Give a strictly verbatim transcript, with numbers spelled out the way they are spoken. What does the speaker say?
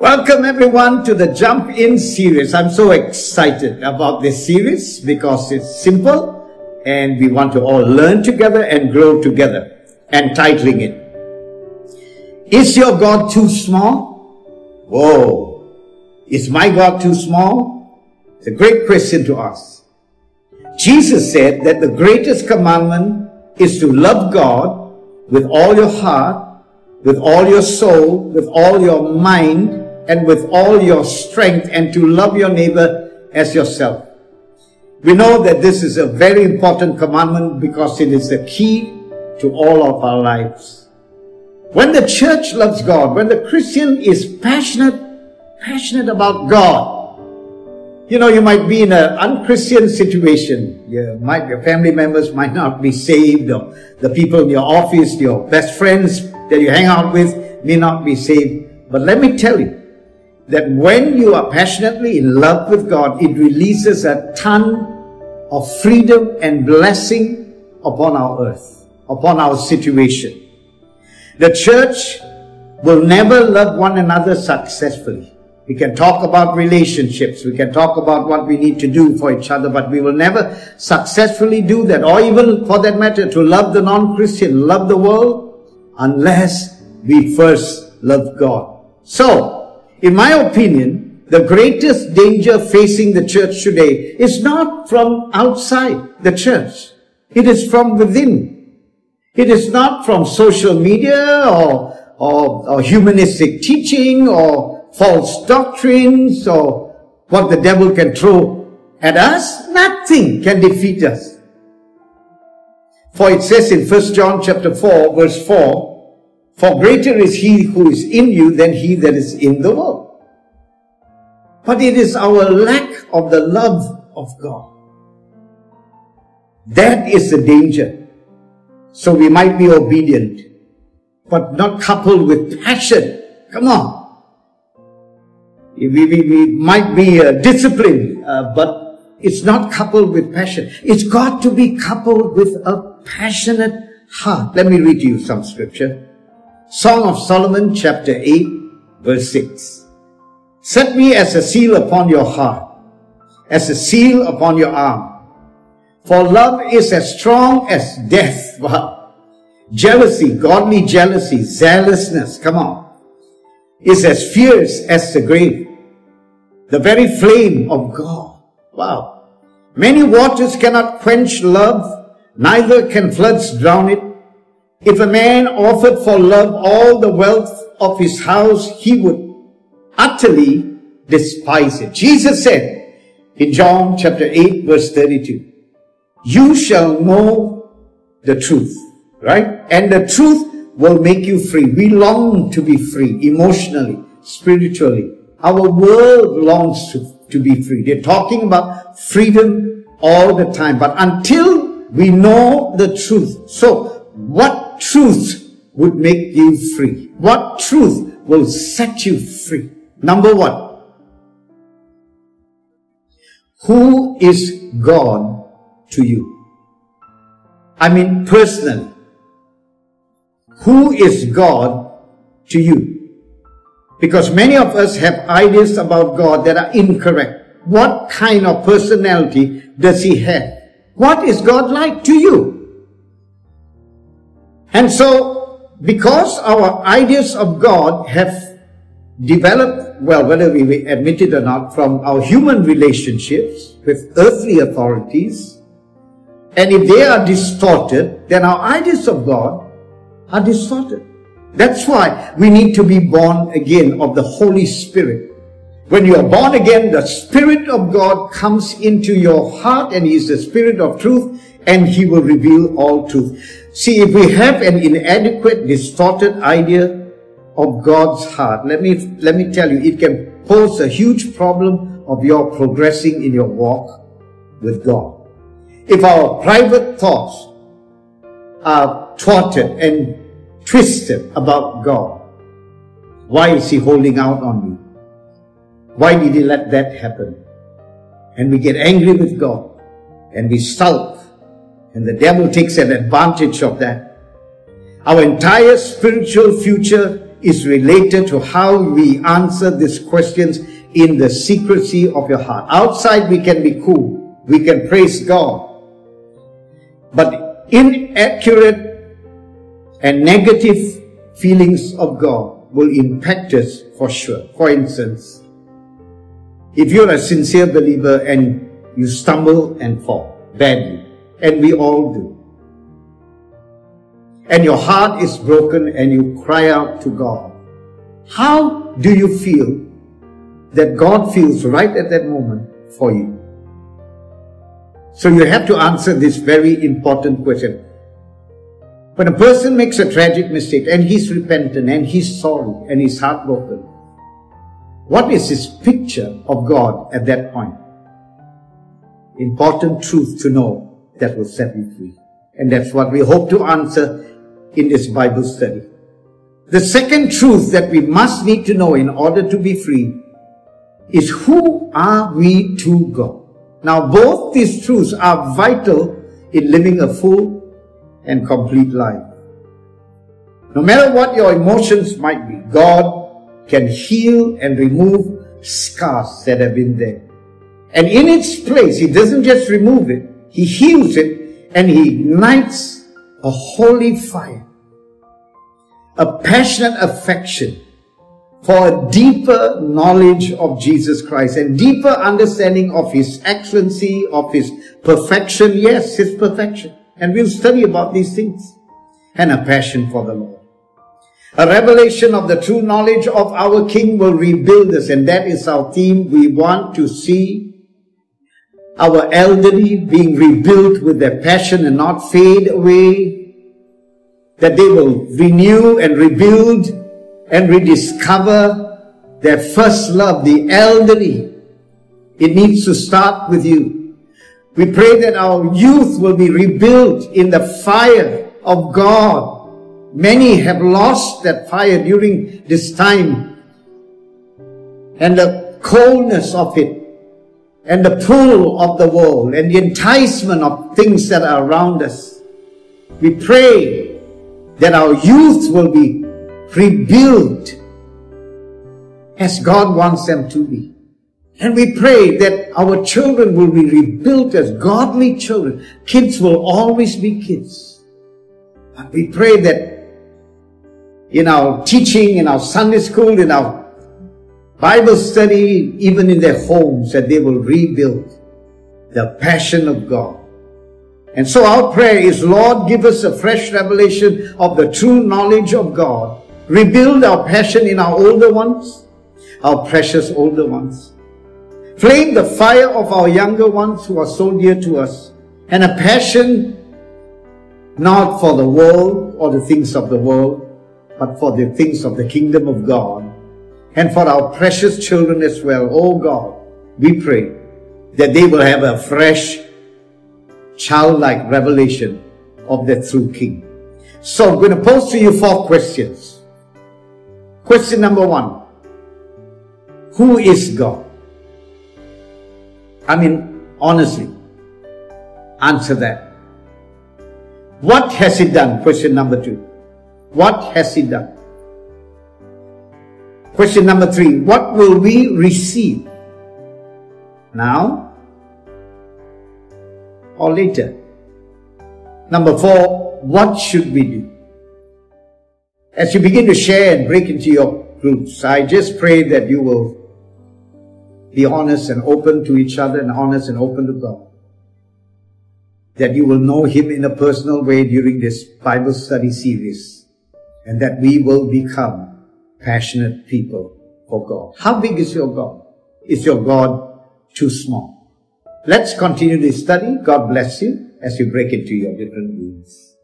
Welcome everyone to the Jump In series. I'm so excited about this series because it's simple and we want to all learn together and grow together. And titling it, Is Your God Too Small? Whoa! Is my God too small? It's a great question to ask. Jesus said that the greatest commandment is to love God with all your heart, with all your soul, with all your mind, and with all your strength, and to love your neighbor as yourself. We know that this is a very important commandment because it is the key to all of our lives. When the church loves God, when the Christian is passionate, passionate about God. You know, you might be in an unchristian situation. You might, your family members might not be saved, or the people in your office, your best friends that you hang out with may not be saved. But let me tell you, that when you are passionately in love with God, it releases a ton of freedom and blessing upon our earth, upon our situation. The church will never love one another successfully. We can talk about relationships, we can talk about what we need to do for each other, but we will never successfully do that, or even for that matter, to love the non-Christian, love the world, unless we first love God. So, in my opinion, the greatest danger facing the church today is not from outside the church. It is from within. It is not from social media or, or, or humanistic teaching or false doctrines or what the devil can throw at us. Nothing can defeat us. For it says in First John chapter four, verse four, for greater is he who is in you than he that is in the world. But it is our lack of the love of God. That is the danger. So we might be obedient, but not coupled with passion. Come on. We, we, we might be uh, disciplined, uh, but it's not coupled with passion. It's got to be coupled with a passionate heart. Let me read to you some scripture. Song of Solomon, chapter eight, verse six. Set me as a seal upon your heart, as a seal upon your arm. For love is as strong as death. Wow. Jealousy, godly jealousy, zealousness, come on, is as fierce as the grave. The very flame of God. Wow. Many waters cannot quench love, neither can floods drown it. If a man offered for love all the wealth of his house, he would utterly despise it. Jesus said in John chapter eight verse thirty-two, you shall know the truth, right? And the truth will make you free. We long to be free emotionally, spiritually. Our world longs to, to be free. They're talking about freedom all the time. But until we know the truth, so what truth would make you free? What truth will set you free? Number one, who is God to you? I mean personally, who is God to you? Because many of us have ideas about God that are incorrect. What kind of personality does he have? What is God like to you? And so, because our ideas of God have developed, well, whether we admit it or not, from our human relationships with earthly authorities, and if they are distorted, then our ideas of God are distorted. That's why we need to be born again of the Holy Spirit. When you are born again, the Spirit of God comes into your heart, and he is the Spirit of truth, and he will reveal all truth. See, if we have an inadequate, distorted idea of God's heart, let me, let me tell you, it can pose a huge problem of your progressing in your walk with God. If our private thoughts are thwarted and twisted about God, why is he holding out on me? Why did he let that happen? And we get angry with God and we sulk. And the devil takes an advantage of that. Our entire spiritual future is related to how we answer these questions in the secrecy of your heart. Outside we can be cool, we can praise God, but inaccurate and negative feelings of God will impact us for sure. For instance, if you're a sincere believer and you stumble and fall badly, and we all do, and your heart is broken and you cry out to God, how do you feel that God feels right at that moment for you? So you have to answer this very important question. When a person makes a tragic mistake and he's repentant and he's sorry and he's heartbroken, what is his picture of God at that point? Important truth to know that will set you free. And that's what we hope to answer in this Bible study. The second truth that we must need to know in order to be free is, who are we to God? Now, both these truths are vital in living a full and complete life. No matter what your emotions might be, God can heal and remove scars that have been there. And in its place, He doesn't just remove it, He heals it, and He ignites a holy fire, a passionate affection for a deeper knowledge of Jesus Christ and deeper understanding of His excellency, of His perfection, yes, His perfection. And we'll study about these things. And a passion for the Lord. A revelation of the true knowledge of our King will rebuild us, and that is our theme. We want to see our elderly being rebuilt with their passion and not fade away, that they will renew and rebuild and rediscover their first love, the elderly. It needs to start with you. We pray that our youth will be rebuilt in the fire of God. Many have lost that fire during this time, and the coldness of it, and the pull of the world, and the enticement of things that are around us. We pray that our youth will be rebuilt as God wants them to be. And we pray that our children will be rebuilt as godly children. Kids will always be kids. But we pray that in our teaching, in our Sunday school, in our Bible study, even in their homes, that they will rebuild the passion of God. And so our prayer is, Lord, give us a fresh revelation of the true knowledge of God. Rebuild our passion in our older ones, our precious older ones. Flame the fire of our younger ones who are so dear to us. And a passion not for the world or the things of the world, but for the things of the kingdom of God. And for our precious children as well. Oh God, we pray that they will have a fresh, childlike revelation of the true King. So I'm going to pose to you four questions. Question number one, who is God? I mean, honestly, answer that. What has He done? Question number two, what has He done? Question number three, what will we receive now or later? Number four, what should we do? As you begin to share and break into your groups, I just pray that you will be honest and open to each other and honest and open to God. That you will know Him in a personal way during this Bible study series, and that we will become passionate people for God. How big is your God? Is your God too small? Let's continue this study. God bless you as you break into your different rooms.